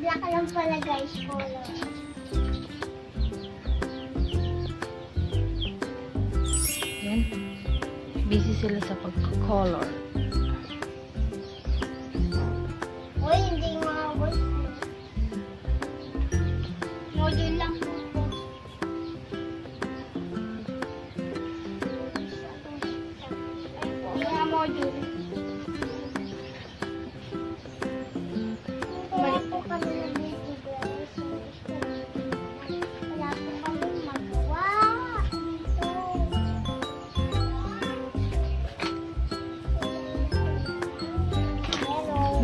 Nag-black ka lang pala guys, color. Yan. Busy sila sa pag-color. Uy, hindi mga boys. Module lang po. Mga module.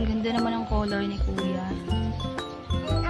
Ganda naman ang color ni Kuya.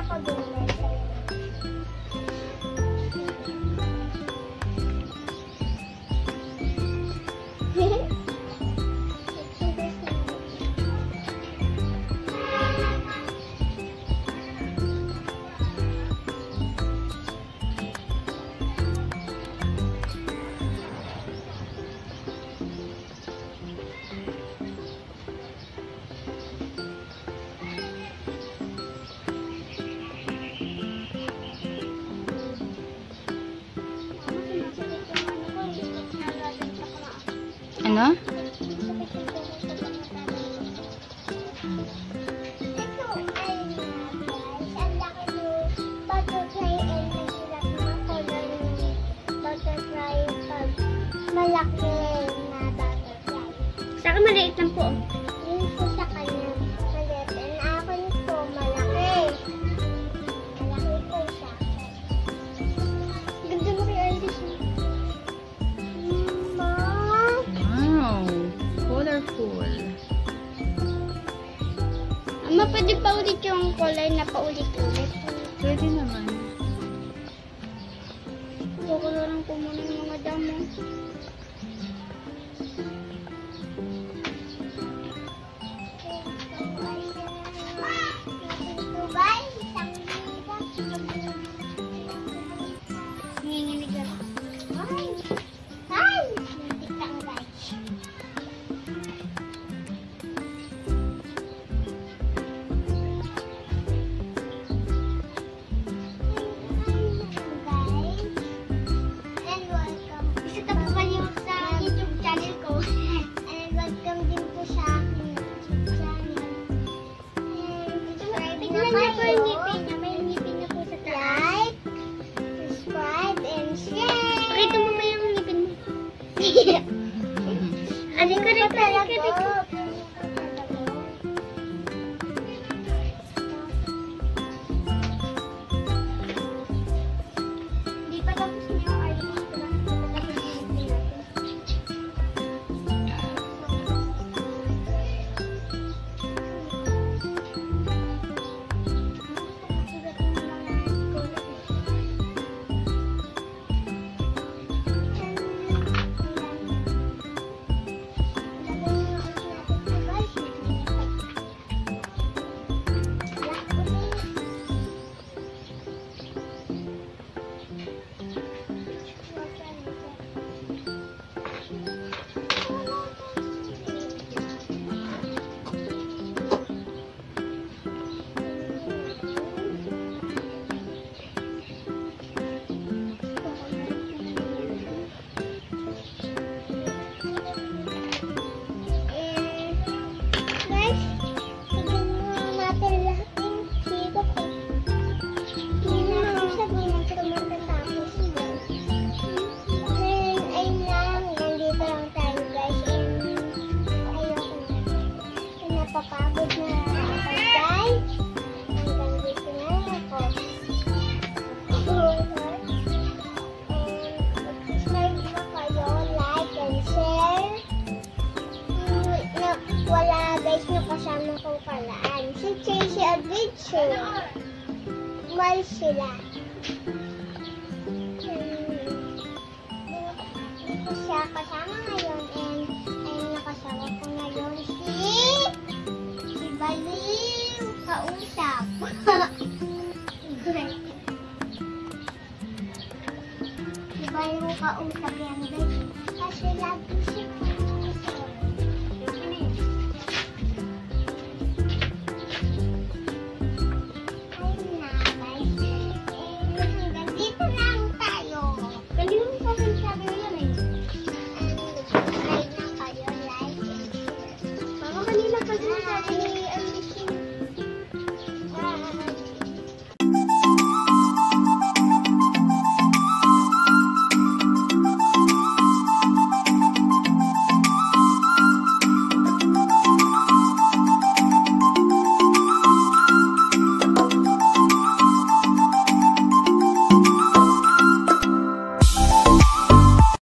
Ako din. Ano? Saka maliit lang po. Yung po sa kanya, maliit. And ako po, malaki. Malaki po siya. Ganda mo kay Alice. Colorful. Ama, pwede pa ulit yung kulay na paulit-ulit? Pwede naman. Kukuluran ko muna yung mga damo. Kasama kong palaan. Si Chase Adventure. Mahal sila. Dito siya kasama ngayon. And nakasama ko ngayon si Baliw Kausap. Si Baliw Kausap yan. Kasi lagi siya. Bye.